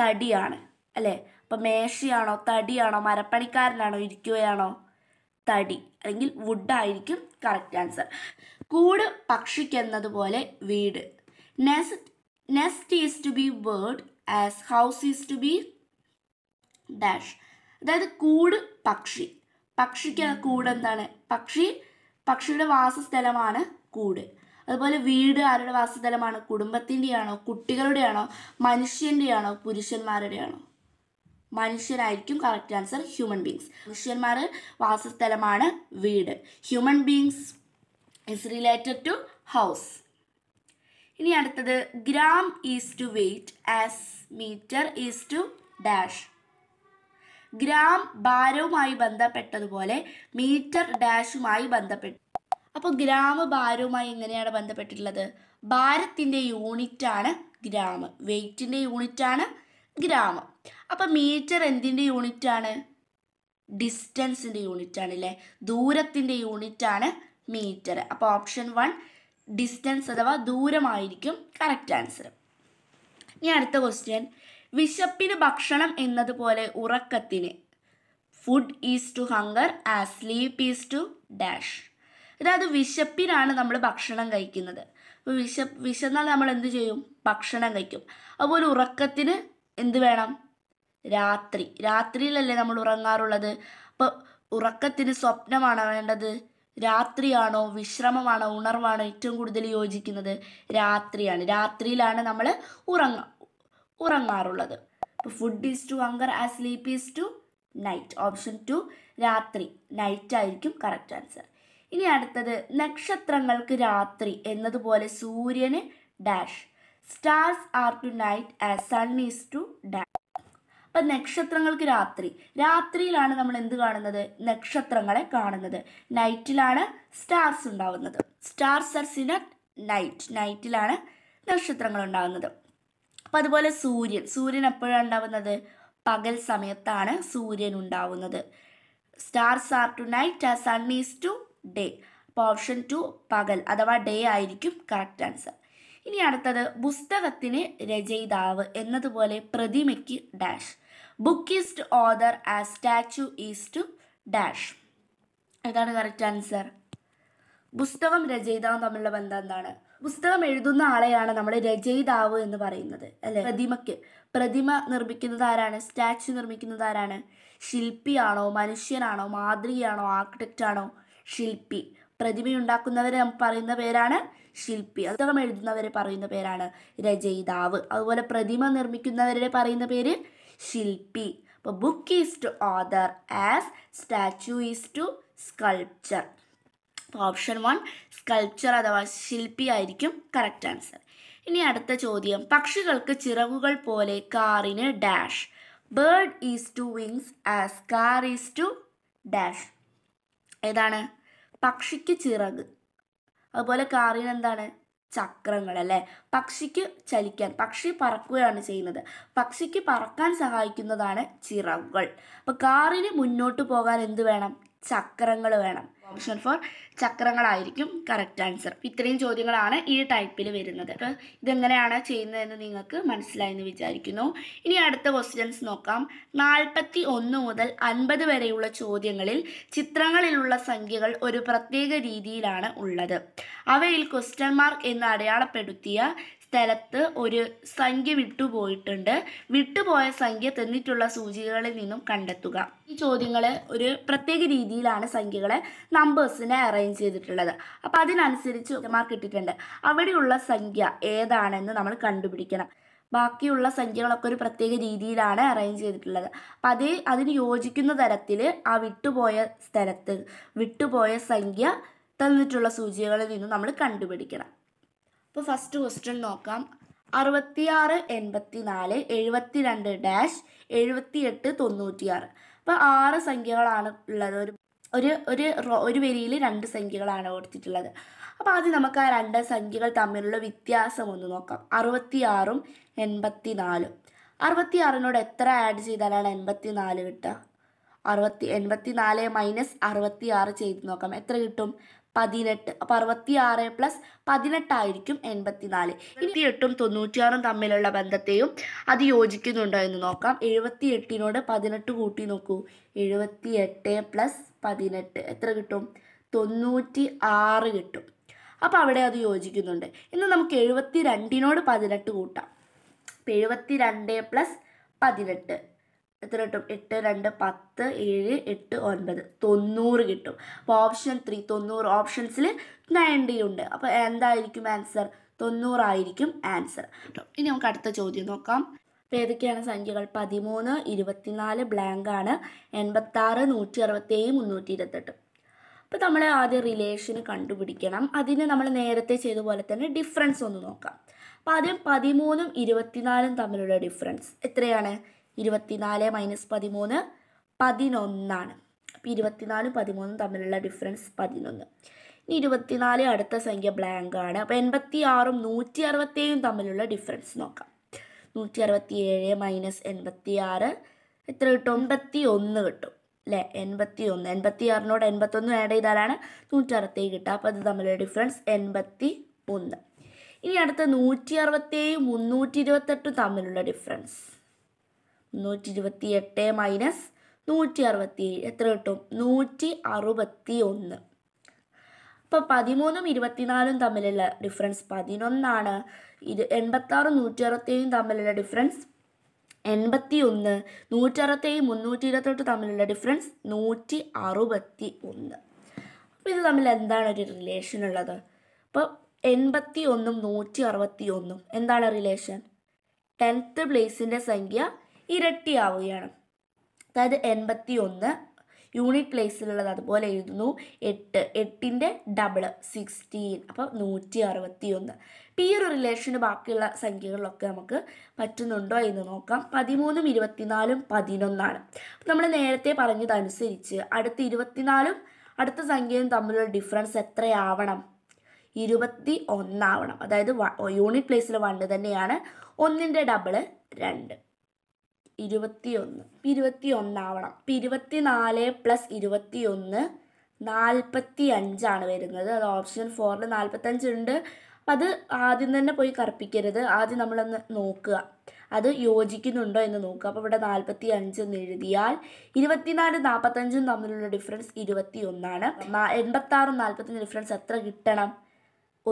തടിയാണ് അല്ലേ? അപ്പം മേശയാണോ തടിയാണോ മരപ്പണിക്കാരനാണോ ഇരിക്കുകയാണോ? തടി അല്ലെങ്കിൽ വുഡായിരിക്കും കറക്റ്റ് ആൻസർ. കൂട് പക്ഷിക്കെന്നതുപോലെ വീട്. Nest is to be bird as house is to be dash. അതായത് കൂട് പക്ഷി. പക്ഷിക്ക് കൂട് എന്താണ്? പക്ഷി പക്ഷിയുടെ വാസസ്ഥലമാണ് കൂട്. അതുപോലെ വീട് ആരുടെ വാസസ്ഥലമാണ്? കുടുംബത്തിൻ്റെയാണോ കുട്ടികളുടെയാണോ മനുഷ്യൻ്റെയാണോ പുരുഷന്മാരുടെയാണോ? മനുഷ്യനായിരിക്കും കറക്റ്റ് ആൻസർ. Human beings. മനുഷ്യന്മാർ വാസസ്ഥലമാണ് വീട്. Human beings is related to house. ഇനി അടുത്തത് gram is to weight as metre is to dash. Gram ഭാരവുമായി ബന്ധപ്പെട്ടതുപോലെ മീറ്റർ ഡാഷുമായി ബന്ധപ്പെട്ടു. അപ്പോൾ ഗ്രാം ഭാരവുമായി എങ്ങനെയാണ് ബന്ധപ്പെട്ടിട്ടുള്ളത്? ഭാരത്തിൻ്റെ യൂണിറ്റാണ് ഗ്രാം, വെയ്റ്റിൻ്റെ യൂണിറ്റാണ് ഗ്രാം. അപ്പോൾ മീറ്റർ എന്തിൻ്റെ യൂണിറ്റാണ്? ഡിസ്റ്റൻസിൻ്റെ യൂണിറ്റാണ് അല്ലേ? ദൂരത്തിൻ്റെ യൂണിറ്റാണ് മീറ്റർ. അപ്പോൾ ഓപ്ഷൻ 1 ഡിസ്റ്റൻസ് അഥവാ ദൂരമായിരിക്കും കറക്റ്റ് ആൻസർ. ഇനി അടുത്ത ക്വസ്റ്റ്യൻ. വിശപ്പിന് ഭക്ഷണം എന്നതുപോലെ ഉറക്കത്തിന് food is to hunger as sleep is to dash. അതായത് വിശപ്പിനാണ് നമ്മൾ ഭക്ഷണം കഴിക്കുന്നത്. അപ്പോൾ വിശന്നാൽ നമ്മൾ എന്ത് ചെയ്യും? ഭക്ഷണം കഴിക്കും. അതുപോലെ ഉറക്കത്തിന് എന്ത് വേണം? രാത്രി. രാത്രിയിലല്ലേ നമ്മൾ ഉറങ്ങാറുള്ളത്. അപ്പോൾ ഉറക്കത്തിന് സ്വപ്നമാണോ വേണ്ടത്? രാത്രിയാണോ വിശ്രമമാണോ ഉണർവാണോ ഏറ്റവും കൂടുതൽ യോജിക്കുന്നത്? രാത്രിയാണ്. രാത്രിയിലാണ് നമ്മൾ ഉറങ്ങാറുള്ളത്. അപ്പോൾ food is to hunger as sleep is to night. Option 2 രാത്രി നൈറ്റ് ആയിരിക്കും കറക്റ്റ് ആൻസർ. ഇനി അടുത്തത് നക്ഷത്രങ്ങൾക്ക് രാത്രി എന്നതുപോലെ സൂര്യന് dash. Stars are to night as sun is to day. But nakshatrangalkku raatri. രാത്രിയിലാണ് നമ്മൾ എന്ത് കാണുന്നത്? നക്ഷത്രങ്ങളെ കാണുന്നത്. നൈറ്റിലാണ് സ്റ്റാർസ് ഉണ്ടാവുന്നത്. Stars are seen at night. നൈറ്റിലാണ് നക്ഷത്രങ്ങൾ ഉണ്ടാവുന്നത്. അപ്പോൾ അതുപോലെ സൂര്യൻ. സൂര്യൻ എപ്പോഴാണ് ഉണ്ടാവുന്നത്? പകൽ സമയത്താണ് സൂര്യൻ ഉണ്ടാവുന്നത്. Stars are to night as sun is to day. Option 2 പകൽ അഥവാ ഡേ ആയിരിക്കും കറക്റ്റ് ആൻസർ. ഇനി അടുത്തത് പുസ്തകത്തിന് രചയിതാവ് എന്നതുപോലെ പ്രതിമയ്ക്ക് dash. Book is to author as statue is to dash. ഇതാണ് കറക്റ്റ് ആൻസർ. പുസ്തകം രചയിതാവും തമ്മിലുള്ള ബന്ധം എന്താണ്? പുസ്തകം എഴുതുന്ന ആളെയാണ് നമ്മൾ രചയിതാവ് എന്ന് പറയുന്നത് അല്ലേ? പ്രതിമ നിർമ്മിക്കുന്നത് ആരാണ്? സ്റ്റാച്യു നിർമ്മിക്കുന്നത് ആരാണ്? ശില്പിയാണോ മനുഷ്യനാണോ മാതൃകയാണോ ആർക്കിടെക്റ്റ് ആണോ? ശില്പി. പ്രതിമയുണ്ടാക്കുന്നവരെ നമ്മൾ പറയുന്ന പേരാണ് ശില്പി. പുസ്തകം എഴുതുന്നവരെ പറയുന്ന പേരാണ് രചയിതാവ്. അതുപോലെ പ്രതിമ നിർമ്മിക്കുന്നവരുടെ പറയുന്ന പേര് ശില്പി. അപ്പോൾ book is to author as statue is to sculpture. Option 1 sculpture അഥവാ ശില്പി ആയിരിക്കും കറക്റ്റ് ആൻസർ. ഇനി അടുത്ത ചോദ്യം, പക്ഷികൾക്ക് ചിറകുകൾ പോലെ കാറിന് dash. Bird is to wings as car is to dash. ഏതാണ്? പക്ഷിക്ക് ചിറക്, അതുപോലെ കാറിന് എന്താണ്? ചക്രങ്ങൾ അല്ലേ? പക്ഷിക്ക് ചലിക്കാൻ, പക്ഷി പറക്കുകയാണ് ചെയ്യുന്നത്. പക്ഷിക്ക് പറക്കാൻ സഹായിക്കുന്നതാണ് ചിറകുകൾ. അപ്പോൾ കാറിന് മുന്നോട്ട് പോകാൻ എന്ത് വേണം? ചക്രങ്ങൾ വേണം. ഓപ്ഷൻ 4 ചക്രങ്ങളായിരിക്കും കറക്റ്റ് ആൻസർ. ഇത്രയും ചോദ്യങ്ങളാണ് ഈ ടൈപ്പിൽ വരുന്നത്. ഇതെങ്ങനെയാണ് ചെയ്യുന്നതെന്ന് നിങ്ങൾക്ക് മനസ്സിലായെന്ന് വിചാരിക്കുന്നു. ഇനി അടുത്ത ക്വസ്റ്റ്യൻസ് നോക്കാം. 41 മുതൽ 50 വരെയുള്ള ചോദ്യങ്ങളിൽ ചിത്രങ്ങളിലുള്ള സംഖ്യകൾ ഒരു പ്രത്യേക രീതിയിലാണ് ഉള്ളത്. അവയിൽ ക്വസ്റ്റ്യൻ മാർക്ക് എന്ന് അടയാളപ്പെടുത്തിയ സ്ഥലത്ത് ഒരു സംഖ്യ വിട്ടുപോയിട്ടുണ്ട്. വിട്ടുപോയ സംഖ്യ തന്നിട്ടുള്ള സൂചികകളിൽ നിന്നും കണ്ടെത്തുക. ഈ ചോദ്യങ്ങൾ ഒരു പ്രത്യേക രീതിയിലാണ് സംഖ്യകളെ നമ്പേഴ്സിനെ അറേഞ്ച് ചെയ്തിട്ടുള്ളത്. അപ്പോൾ അതിനനുസരിച്ച് മാർക്ക് കിട്ടിയിട്ടുണ്ട്. അവിടെയുള്ള സംഖ്യ ഏതാണെന്ന് നമ്മൾ കണ്ടുപിടിക്കണം. ബാക്കിയുള്ള സംഖ്യകളൊക്കെ ഒരു പ്രത്യേക രീതിയിലാണ് അറേഞ്ച് ചെയ്തിട്ടുള്ളത്. അപ്പം അതിന് യോജിക്കുന്ന തരത്തിൽ ആ വിട്ടുപോയ സ്ഥലത്ത് വിട്ടുപോയ സംഖ്യ തന്നിട്ടുള്ള സൂചികകളിൽ നിന്നും നമ്മൾ കണ്ടുപിടിക്കണം. അപ്പോൾ ഫസ്റ്റ് ക്വസ്റ്റ്യൻ നോക്കാം. 66 84 72 ഡാഷ് 78 96. അപ്പോൾ 6 സംഖ്യകളാണ് ഉള്ളത്. ഒരു ഒരു ഒരു വരിയിൽ 2 സംഖ്യകളാണ് കൊടുത്തിട്ടുള്ളത്. അപ്പോൾ ആദ്യം നമുക്ക് ആ 2 സംഖ്യകൾ തമ്മിലുള്ള വ്യത്യാസം ഒന്ന് നോക്കാം. 66ഉം 84. 66നോട് എത്ര ആഡ് ചെയ്താലാണ് 84 കിട്ടുക? 84 - 66 ചെയ്ത് നോക്കാം, എത്ര കിട്ടും? 18. അപ്പോൾ 66 + 18 = 84. 78ഉം 96ഉം തമ്മിലുള്ള ബന്ധത്തെയും അത് യോജിക്കുന്നുണ്ടോ എന്ന് നോക്കാം. 78നോട് 18 കൂട്ടി നോക്കൂ. 78 + 18 എത്ര കിട്ടും? 96 കിട്ടും. അപ്പോൾ അവിടെ അത് യോജിക്കുന്നുണ്ട്. ഇന്ന് നമുക്ക് 72നോട് 18 കൂട്ടാം. 72 + 18 എത്ര കിട്ടും? 8 2 10 7 8 9 90 കിട്ടും. അപ്പോൾ ഓപ്ഷൻ 3 90. ഓപ്ഷൻസിൽ 90 ഉണ്ട്. അപ്പോൾ എന്തായിരിക്കും ആൻസർ? 90 ആയിരിക്കും ആൻസർ. ഇനി നമുക്ക് അടുത്ത ചോദ്യം നോക്കാം. അപ്പോൾ ഏതൊക്കെയാണ് സംഖ്യകൾ? 13 24 ബ്ലാങ്കാണ്. 86 167 328. അപ്പോൾ നമ്മൾ ആദ്യം റിലേഷൻ കണ്ടുപിടിക്കണം. അതിന് നമ്മൾ നേരത്തെ ചെയ്ത പോലെ തന്നെ ഡിഫറൻസ് ഒന്ന് നോക്കാം. അപ്പോൾ ആദ്യം 13ഉം 24ഉം തമ്മിലുള്ള ഡിഫറൻസ് എത്രയാണ്? 24 - 13 11. അപ്പോൾ 24 ഉം 13 തമ്മിലുള്ള ഡിഫറൻസ് 11. ഇനി 24 അടുത്ത സംഖ്യ ബ്ലാങ്കാണ്. അപ്പോൾ 86 ഉം 167 തമ്മിലുള്ള ഡിഫറൻസ് നോക്കാം. 167 - 86 എത്ര കിട്ടും? 81 കിട്ടും അല്ലേ? 81. 86നോട് 81 ആഡ് ചെയ്താലാണ് 167 കിട്ടുക. അപ്പോൾ അത് തമ്മിലുള്ള ഡിഫറൻസ് 81. ഇനി അടുത്ത 167 - 328 തമ്മിലുള്ള ഡിഫറൻസ്. 128 - 167 എത്ര കിട്ടും? 161. അപ്പോൾ 13ഉം 24ഉം തമ്മിലുള്ള ഡിഫറൻസ് 11 ആണ്. 86 - 167 തമ്മിലുള്ള ഡിഫറൻസ് 81. 167 - 328 തമ്മിലുള്ള ഡിഫറൻസ് 161. അപ്പോൾ ഇത് തമ്മിൽ എന്താണ് ഒരു റിലേഷൻ ഉള്ളത്? അപ്പോൾ 81 - 161 എന്താണ് റിലേഷൻ? 10th പ്ലേസിൻ്റെ സംഖ്യ ഇരട്ടിയാവുകയാണ്. അതായത് 81 യൂണിറ്റ് പ്ലേസിലുള്ളത് അതുപോലെ എഴുതുന്നു 8, 8ന്റെ ഡബിൾ 16, അപ്പോൾ 161. ഈ ഒരു റിലേഷന് ബാക്കിയുള്ള സംഖ്യകളിലൊക്കെ നമുക്ക് പറ്റുന്നുണ്ടോ എന്ന് നോക്കാം. 13, 24, 11 അപ്പോൾ നമ്മൾ നേരത്തെ പറഞ്ഞതനുസരിച്ച് അടുത്ത 24 അടുത്ത സംഖ്യയും തമ്മിലുള്ള ഡിഫറൻസ് എത്രയാവണം? 21 ആവണം. അതായത് യൂണിറ്റ് പ്ലേസിൽ 1 തന്നെയാണ്, 1ൻ്റെ ഡബിള് 2, 21. 21 ആവണം. ഇപ്പം 24 + 21 45 ആണ് വരുന്നത്. അത് ഓപ്ഷൻ 4-ൽ 45 ഉണ്ട്. അപ്പം അത് ആദ്യം തന്നെ പോയി കറുപ്പിക്കരുത്, ആദ്യം നമ്മളൊന്ന് നോക്കുക അത് യോജിക്കുന്നുണ്ടോ എന്ന് നോക്കുക. അപ്പോൾ ഇവിടെ 45 എന്ന് എഴുതിയാൽ 24, 45 തമ്മിലുള്ള ഡിഫറൻസ് 21 ആണ്. 86, 45 ഡിഫറൻസ് എത്ര കിട്ടണം?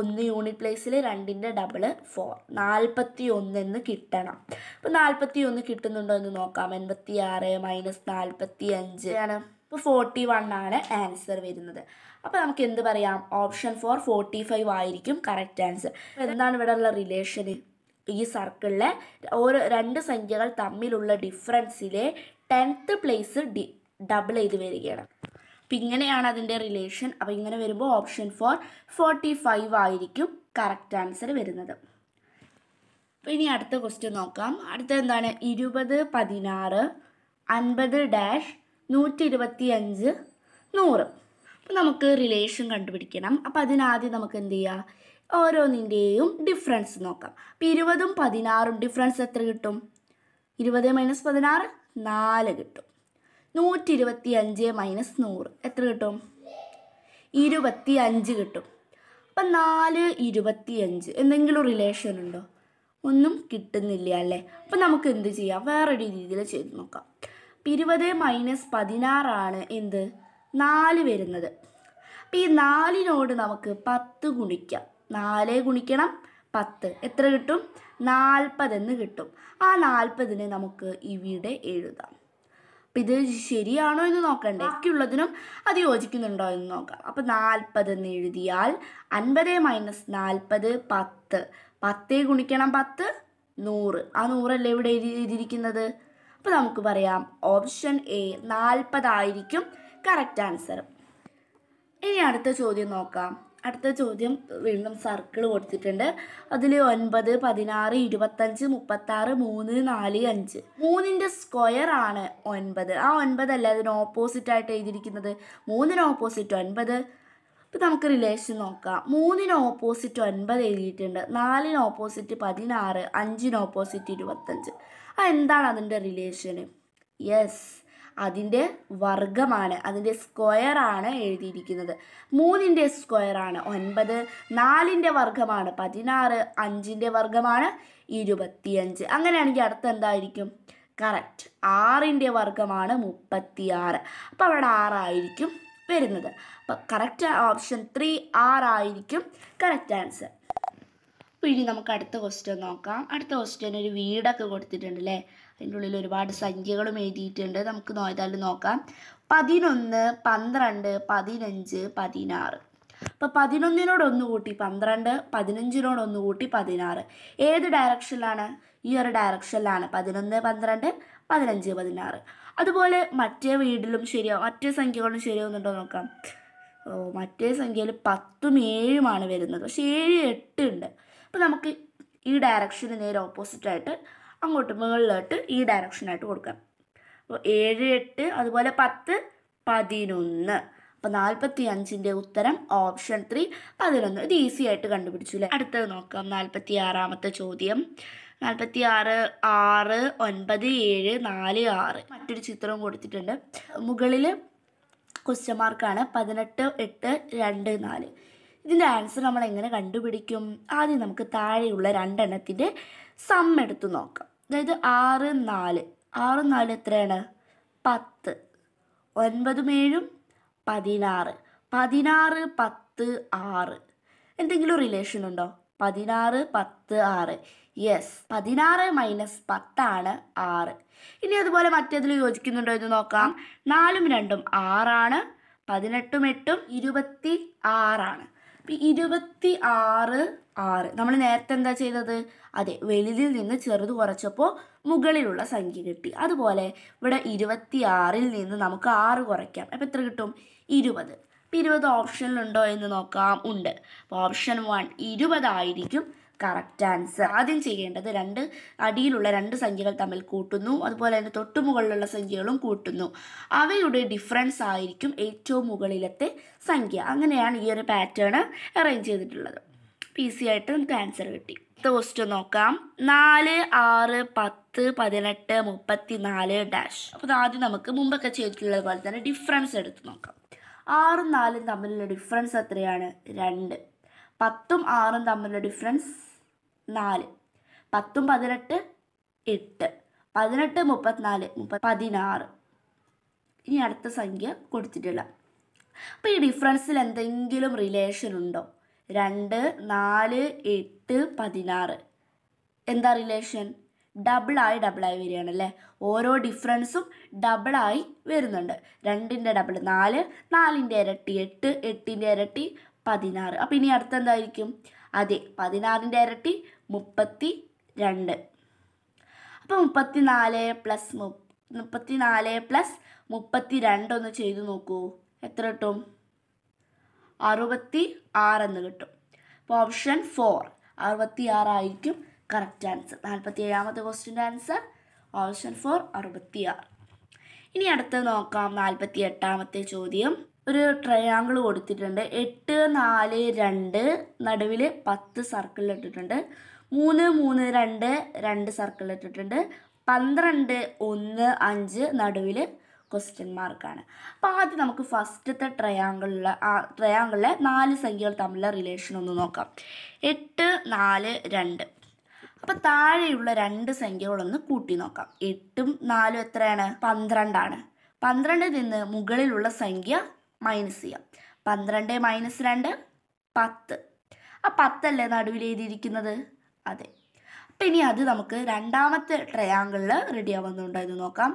1 യൂണിറ്റ് പ്ലേസിൽ, 2ൻ്റെ ഡബിള് 4, 41 എന്ന് കിട്ടണം. അപ്പോൾ 41 കിട്ടുന്നുണ്ടോ എന്ന് നോക്കാം. 86 - 45 ആണ്. അപ്പോൾ 41 ആണ് ആൻസർ വരുന്നത്. അപ്പോൾ നമുക്ക് എന്ത് പറയാം? ഓപ്ഷൻ 4 45 ആയിരിക്കും കറക്റ്റ് ആൻസർ. എന്താണ് ഇവിടെ ഉള്ള റിലേഷന്? ഈ സർക്കിളിലെ ഓരോ രണ്ട് സംഖ്യകൾ തമ്മിലുള്ള ഡിഫറൻസിലെ 10th പ്ലേസ് ഡബിൾ ചെയ്ത് വരികയാണ്. അപ്പം ഇങ്ങനെയാണ് അതിൻ്റെ റിലേഷൻ. അപ്പോൾ ഇങ്ങനെ വരുമ്പോൾ ഓപ്ഷൻ 4 45 ആയിരിക്കും കറക്റ്റ് ആൻസർ വരുന്നത്. അപ്പോൾ ഇനി അടുത്ത ക്വസ്റ്റ്യൻ നോക്കാം. അടുത്തത് എന്താണ്? 20, 16, 50 - 125, 100. അപ്പോൾ നമുക്ക് റിലേഷൻ കണ്ടുപിടിക്കണം. അപ്പോൾ അതിനാദ്യം നമുക്ക് എന്ത് ചെയ്യുക? ഓരോന്നിൻ്റെയും ഡിഫറൻസ് നോക്കാം. അപ്പോൾ 20ഉം 16ഉം ഡിഫറൻസ് എത്ര കിട്ടും? 20 - 16 4 കിട്ടും. 125 - 100 എത്ര കിട്ടും? 25 കിട്ടും. അപ്പം 4, 25 എന്തെങ്കിലും റിലേഷൻ ഉണ്ടോ? ഒന്നും കിട്ടുന്നില്ല അല്ലേ. അപ്പം നമുക്ക് എന്ത് ചെയ്യാം? വേറൊരു രീതിയിൽ ചെയ്ത് നോക്കാം. 20 - 16 എന്ത്? 4 വരുന്നത്. അപ്പം ഈ 4നോട് നമുക്ക് 10 ഗുണിക്കാം. 4 × 10 എത്ര കിട്ടും? 40 കിട്ടും. ആ 40നെ നമുക്ക് ഇവിടെ എഴുതാം. അപ്പം ഇത് ശരിയാണോ എന്ന് നോക്കണ്ടേ, ബാക്കിയുള്ളതിനും അത് യോജിക്കുന്നുണ്ടോ എന്ന് നോക്കാം. അപ്പം 40 എഴുതിയാൽ 50 - 40 10, 10 × 10 100. ആ 100 അല്ലേ ഇവിടെ എഴുതിയിരിക്കുന്നത്. അപ്പം നമുക്ക് പറയാം ഓപ്ഷൻ A 40 ആയിരിക്കും കറക്റ്റ് ആൻസർ. ഇനി അടുത്ത ചോദ്യം നോക്കാം. അടുത്ത ചോദ്യം വീണ്ടും സർക്കിൾ കൊടുത്തിട്ടുണ്ട്. അതിൽ 9, 16, 25, 36, 3, 4, 5 3ൻ്റെ സ്ക്വയർ ആണ് 9. ആ 9 അല്ല അതിന് ഓപ്പോസിറ്റായിട്ട് എഴുതിയിരിക്കുന്നത്. 3 ന് ഓപ്പോസിറ്റ് 9. ഇപ്പം നമുക്ക് റിലേഷൻ നോക്കാം. 3 ന് ഓപ്പോസിറ്റ് 9 എഴുതിയിട്ടുണ്ട്, 4 ന് ഓപ്പോസിറ്റ് 16, 5 ന് ഓപ്പോസിറ്റ് 25. എന്താണ് അതിൻ്റെ റിലേഷന്? യെസ്, അതിൻ്റെ വർഗ്ഗമാണ്, അതിൻ്റെ സ്ക്വയറാണ് എഴുതിയിരിക്കുന്നത്. 3ൻ്റെ സ്ക്വയറാണ് 9, 4ൻ്റെ വർഗ്ഗമാണ് 16, 5ൻ്റെ വർഗ്ഗമാണ് 25. അങ്ങനെയാണെങ്കിൽ അടുത്ത എന്തായിരിക്കും കറക്റ്റ്? 6ൻ്റെ വർഗ്ഗമാണ് 36. അപ്പോൾ അവിടെ 6 ആയിരിക്കും വരുന്നത്. അപ്പം കറക്റ്റ് ഓപ്ഷൻ 3 6 ആയിരിക്കും കറക്റ്റ് ആൻസർ. അപ്പോൾ ഇനി നമുക്ക് അടുത്ത ക്വസ്റ്റ്യൻ നോക്കാം. അടുത്ത ക്വസ്റ്റ്യൻ ഒരു വീടൊക്കെ കൊടുത്തിട്ടുണ്ട് അല്ലേ. അതിൻ്റെ ഉള്ളിൽ ഒരുപാട് സംഖ്യകളും എഴുതിയിട്ടുണ്ട്. നമുക്ക് നോയതാലും നോക്കാം. 11, 12, 15, 16. അപ്പോൾ 11നോടൊന്ന് കൂട്ടി 12, 15നോടൊന്ന് കൂട്ടി 16. ഏത് ഡയറക്ഷനിലാണ്? ഈ ഒരു ഡയറക്ഷനിലാണ്. 11, 12, 15, 16. അതുപോലെ മറ്റേ വീടിലും ശരിയാവും, മറ്റേ സംഖ്യകളും ശരിയാവുന്നുണ്ടോ നോക്കാം. മറ്റേ സംഖ്യയിൽ 10ഉം 7ഉമാണ് വരുന്നത്. പക്ഷേ 7, 8 ഉണ്ട്. അപ്പോൾ നമുക്ക് ഈ ഡയറക്ഷന് നേരെ ഓപ്പോസിറ്റായിട്ട് അങ്ങോട്ട് മുകളിലോട്ട് ഈ ഡയറക്ഷനായിട്ട് കൊടുക്കാം. അപ്പോൾ 7, 8 അതുപോലെ 10, 11. അപ്പോൾ 45ൻ്റെ ഉത്തരം ഓപ്ഷൻ 3 11. ഇത് ഈസി ആയിട്ട് കണ്ടുപിടിച്ചു അല്ലേ. അടുത്തത് നോക്കാം. 46ാമത്തെ ചോദ്യം. 46, 6, 9, 7, 4, 6 മറ്റൊരു ചിത്രവും കൊടുത്തിട്ടുണ്ട്. മുകളിൽ ക്വസ്റ്റ്യൻ മാർക്കാണ്. 18, 8, 2, 4 ഇതിൻ്റെ ആൻസർ നമ്മൾ എങ്ങനെ കണ്ടുപിടിക്കും? ആദ്യം നമുക്ക് താഴെയുള്ള രണ്ടെണ്ണത്തിൻ്റെ സം എടുത്ത് നോക്കാം. അതായത് 6, 4 എത്രയാണ്? 10. 9, 7, 16. 16, 10, 6 എന്തെങ്കിലും റിലേഷൻ ഉണ്ടോ? 16, 10, 6. യെസ്, 16 - 10 ആണ് 6. ഇനി അതുപോലെ മറ്റേതിൽ യോജിക്കുന്നുണ്ടോ എന്ന് നോക്കാം. 4, 2 6 ആണ്. 18, 8 26 ആണ്. 26. നമ്മൾ നേരത്തെ എന്താ ചെയ്തത്? അതെ, വലുതിൽ നിന്ന് ചെറുത് കുറച്ചപ്പോൾ മുകളിലുള്ള സംഖ്യ കിട്ടി. അതുപോലെ ഇവിടെ 26-ൽ നിന്ന് നമുക്ക് 6 കുറയ്ക്കാം. അപ്പോൾ എത്ര കിട്ടും? 20. അപ്പോൾ 20 ഓപ്ഷനിലുണ്ടോ എന്ന് നോക്കാം. ഉണ്ട്. അപ്പോൾ ഓപ്ഷൻ 1 20 ആയിരിക്കും കറക്റ്റ് ആൻസർ. ആദ്യം ചെയ്യേണ്ടത് അടിയിലുള്ള 2 സംഖ്യകൾ തമ്മിൽ കൂട്ടുന്നു, അതുപോലെ തന്നെ തൊട്ടു മുകളിലുള്ള സംഖ്യകളും കൂട്ടുന്നു. അവയുടെ ഡിഫറൻസ് ആയിരിക്കും ഏറ്റവും മുകളിലത്തെ സംഖ്യ. അങ്ങനെയാണ് ഈ ഒരു പാറ്റേൺ അറേഞ്ച് ചെയ്തിട്ടുള്ളത്. ഈസി ആയിട്ട് നമുക്ക് ആൻസർ കിട്ടി. ക്വസ്റ്റ്യൻ നോക്കാം. 4, 6, 10, 18, 34 ഡാഷ്. അപ്പോൾ ആദ്യം നമുക്ക് മുമ്പൊക്കെ ചെയ്തിട്ടുള്ളത് പോലെ തന്നെ ഡിഫറൻസ് എടുത്ത് നോക്കാം. 6ഉം 4ഉം തമ്മിലുള്ള ഡിഫറൻസ് എത്രയാണ്? 2. 10ഉം 6ഉം തമ്മിലുള്ള ഡിഫറൻസ് 4. 10, 18, 8. 18, 34, 16. ഇനി അടുത്ത സംഖ്യ കൊടുത്തിട്ടില്ല. അപ്പോൾ ഈ ഡിഫറൻസിൽ എന്തെങ്കിലും റിലേഷൻ ഉണ്ടോ? 2, 4, 8, 16. എന്താ റിലേഷൻ? ഡബിളായി വരികയാണ് അല്ലേ? ഓരോ ഡിഫറൻസും ഡബിളായി വരുന്നുണ്ട്. 2ൻ്റെ ഡബിൾ 4, 4ൻ്റെ ഇരട്ടി 8, 8ൻ്റെ ഇരട്ടി 16. അപ്പോൾ ഇനി അടുത്ത് എന്തായിരിക്കും? അതെ, 16ൻ്റെ ഇരട്ടി 32. അപ്പോൾ 34 + 32 ചെയ്ത് നോക്കൂ. എത്ര കിട്ടും? 66 കിട്ടും. അപ്പോൾ ഓപ്ഷൻ 4 66 ആയിരിക്കും കറക്റ്റ് ആൻസർ. 47-ാമത്തെ ക്വസ്റ്റ്യൻ്റെ ആൻസർ ഓപ്ഷൻ 4 66. ഇനി അടുത്ത് നോക്കാം. 48-ാമത്തെ ചോദ്യം. ഒരു ട്രയാങ്കിൾ കൊടുത്തിട്ടുണ്ട്. 8, 4, 2 നടുവിൽ 10 സർക്കിൾ ഇട്ടിട്ടുണ്ട്. 3, 3, 2 സർക്കിൾ ഇട്ടിട്ടുണ്ട്. 12, 1, 5 നടുവിൽ ക്വസ്റ്റ്യൻ മാർക്കാണ്. അപ്പോൾ ആദ്യം നമുക്ക് ഫസ്റ്റത്തെ ട്രയാങ്കിളിലെ 4 സംഖ്യകൾ തമ്മിലുള്ള റിലേഷൻ ഒന്ന് നോക്കാം. 8, 4, 2. അപ്പോൾ താഴെയുള്ള 2 സംഖ്യകളൊന്ന് കൂട്ടി നോക്കാം. 8ഉം 4ഉം എത്രയാണ്? 12ആണ്. 12 നിന്ന് മുകളിലുള്ള സംഖ്യ മൈനസ് ചെയ്യാം. 12 - 2 10. ആ 10അല്ലേ നടുവിൽ എഴുതിയിരിക്കുന്നത്? അതെ. അപ്പം ഇനി അത് നമുക്ക് രണ്ടാമത്തെ ട്രയാങ്കിളിൽ റെഡി ആവുന്നുണ്ടോ എന്ന് നോക്കാം.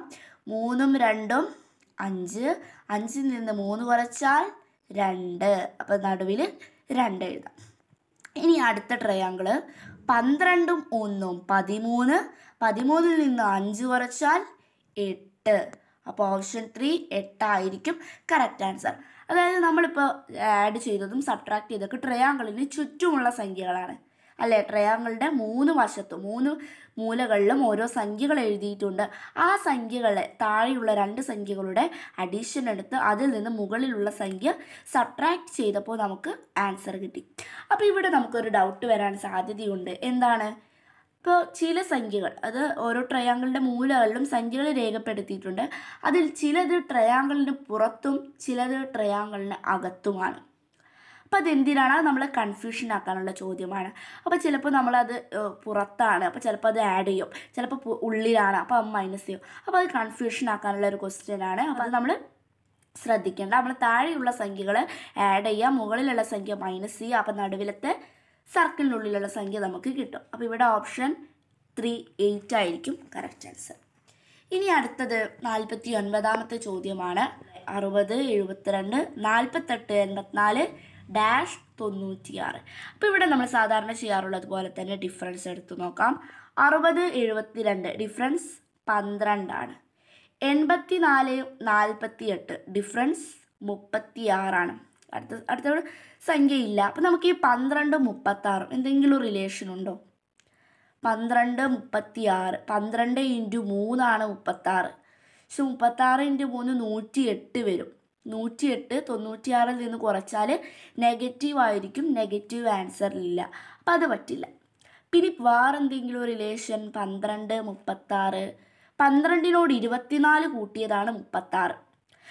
3, 2, 5. 5ൽ നിന്ന് 3 കുറച്ചാൽ 2. അപ്പം നടുവിൽ 2 എഴുതാം. ഇനി അടുത്ത ട്രയാങ്കിൾ 12, 1, 13. 13ൽ നിന്ന് 5 കുറച്ചാൽ 8. അപ്പോൾ ഓപ്ഷൻ 3 8 ആയിരിക്കും കറക്റ്റ് ആൻസർ. അതായത് നമ്മളിപ്പോൾ ആഡ് ചെയ്തതും സബ്ട്രാക്ട് ചെയ്തൊക്കെ ട്രയാങ്കിളിന് ചുറ്റുമുള്ള സംഖ്യകളാണ് അല്ലേ? ട്രയാങ്കിളിൻ്റെ 3 വശത്തും 3 മൂലകളിലും ഓരോ സംഖ്യകൾ എഴുതിയിട്ടുണ്ട്. ആ സംഖ്യകളെ താഴെയുള്ള 2 സംഖ്യകളുടെ അഡീഷൻ എടുത്ത് അതിൽ നിന്ന് മുകളിലുള്ള സംഖ്യ സബ്ട്രാക്ട് ചെയ്തപ്പോൾ നമുക്ക് ആൻസർ കിട്ടി. അപ്പോൾ ഇവിടെ നമുക്കൊരു ഡൗട്ട് വരാൻ സാധ്യതയുണ്ട്. എന്താണ്? ഇപ്പോൾ ചില സംഖ്യകൾ അത് ഓരോ ട്രയാങ്കിളിൻ്റെ മൂലകളിലും സംഖ്യകൾ രേഖപ്പെടുത്തിയിട്ടുണ്ട്. അതിൽ ചിലത് ട്രയാങ്കിളിന് പുറത്തും ചിലത് ട്രയാങ്കിളിന് അകത്തുമാണ്. അപ്പോൾ അതെന്തിനാണ്? നമ്മളെ കൺഫ്യൂഷൻ ആക്കാനുള്ള ചോദ്യമാണ്. അപ്പോൾ ചിലപ്പോൾ നമ്മളത് പുറത്താണ്, അപ്പോൾ ചിലപ്പോൾ അത് ആഡ് ചെയ്യും, ചിലപ്പോൾ ഉള്ളിലാണ്, അപ്പോൾ അത് മൈനസ് ചെയ്യും. അപ്പോൾ അത് കൺഫ്യൂഷൻ ആക്കാനുള്ള ഒരു ക്വസ്റ്റ്യനാണ്. അപ്പോൾ അത് നമ്മൾ ശ്രദ്ധിക്കേണ്ട. നമ്മൾ താഴെയുള്ള സംഖ്യകൾ ആഡ് ചെയ്യുക, മുകളിലുള്ള സംഖ്യ മൈനസ് ചെയ്യുക. അപ്പോൾ നടുവിലത്തെ സർക്കിളിനുള്ളിലുള്ള സംഖ്യ നമുക്ക് കിട്ടും. അപ്പോൾ ഇവിടെ ഓപ്ഷൻ 3 8 ആയിരിക്കും കറക്റ്റ് ആൻസർ. ഇനി അടുത്തത് 49-ാമത്തെ ചോദ്യമാണ്. 60, 72, 48, 84 - 96. അപ്പോൾ ഇവിടെ നമ്മൾ സാധാരണ ചെയ്യാറുള്ളത് പോലെ തന്നെ ഡിഫറൻസ് എടുത്ത് നോക്കാം. 60, 72 ഡിഫറൻസ് 12ആണ്. 84, 48 ഡിഫറൻസ് 36ആണ്. അടുത്ത സംഖ്യ ഇല്ല. അപ്പം നമുക്ക് ഈ 12, 36 എന്തെങ്കിലും റിലേഷൻ ഉണ്ടോ? 12, 36. 12 × 3 ആണ് 36. പക്ഷെ 36 × 3 108 വരും. 108 96-ൽ നിന്ന് കുറച്ചാൽ നെഗറ്റീവായിരിക്കും. നെഗറ്റീവ് ആൻസറിലില്ല. അപ്പം അത് പറ്റില്ല. പിന്നെ വേറെന്തെങ്കിലും റിലേഷൻ? 12, 36. 12നോട് 24 കൂട്ടിയതാണ് 36.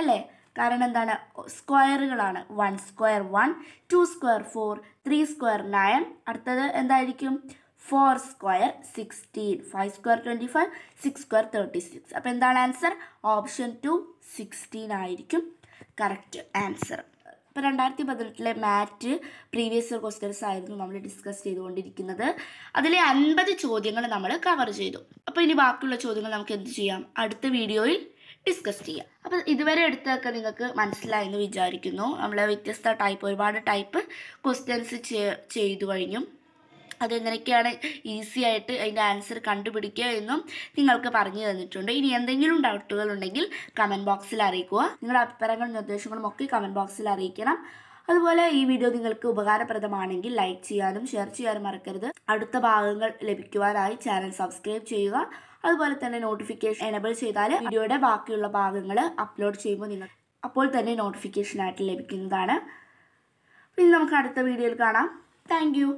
അല്ലേ? കാരണം എന്താണ് സ്ക്വയറുകളാണ് 1 square 1, 2 square 4, 3 square 9, അടുത്തത് എന്തായിരിക്കും 4 square 16, 5 square 25, 6 square 36. അപ്പോൾ എന്താണ് ആൻസർ? ഓപ്ഷൻ 2 16 ആയിരിക്കും കറക്റ്റ് ആൻസർ. ഇപ്പോൾ 2018 മാറ്റ് പ്രീവിയസ് ഇയർ ക്വസ്റ്റ്യൻസ് ആയിരുന്നു നമ്മൾ ഡിസ്കസ് ചെയ്തുകൊണ്ടിരിക്കുന്നത്. അതിലെ 50 ചോദ്യങ്ങൾ നമ്മൾ കവർ ചെയ്തു. അപ്പോൾ ഇനി ബാക്കിയുള്ള ചോദ്യങ്ങൾ നമുക്ക് എന്ത് ചെയ്യാം, അടുത്ത വീഡിയോയിൽ ഡിസ്കസ് ചെയ്യാം. അപ്പോൾ ഇതുവരെ എടുത്തൊക്കെ നിങ്ങൾക്ക് മനസ്സിലായെന്ന് വിചാരിക്കുന്നു. നമ്മൾ വ്യത്യസ്ത ടൈപ്പ്, ഒരുപാട് ടൈപ്പ് ക്വസ്റ്റ്യൻസ് ചെയ്തു കഴിഞ്ഞു. അതെങ്ങനെയൊക്കെയാണ് ഈസി ആയിട്ട് അതിൻ്റെ ആൻസർ കണ്ടുപിടിക്കുക എന്നും നിങ്ങൾക്ക് പറഞ്ഞു തന്നിട്ടുണ്ട്. ഇനി എന്തെങ്കിലും ഡൗട്ടുകൾ ഉണ്ടെങ്കിൽ കമൻറ്റ് ബോക്സിൽ അറിയിക്കുക. നിങ്ങളുടെ അഭിപ്രായങ്ങളും നിർദ്ദേശങ്ങളും ഒക്കെ കമൻറ്റ് ബോക്സിൽ അറിയിക്കണം. അതുപോലെ ഈ വീഡിയോ നിങ്ങൾക്ക് ഉപകാരപ്രദമാണെങ്കിൽ ലൈക്ക് ചെയ്യാനും ഷെയർ ചെയ്യാനും മറക്കരുത്. അടുത്ത ഭാഗങ്ങൾ ലഭിക്കുവാനായി ചാനൽ സബ്സ്ക്രൈബ് ചെയ്യുക. അതുപോലെ തന്നെ നോട്ടിഫിക്കേഷൻ എനേബിൾ ചെയ്താൽ വീഡിയോയുടെ ബാക്കിയുള്ള ഭാഗങ്ങൾ അപ്ലോഡ് ചെയ്യുമ്പോൾ നിങ്ങൾ അപ്പോൾ തന്നെ നോട്ടിഫിക്കേഷനായിട്ട് ലഭിക്കുന്നതാണ്. ഇനി നമുക്ക് അടുത്ത വീഡിയോയിൽ കാണാം. Thank U.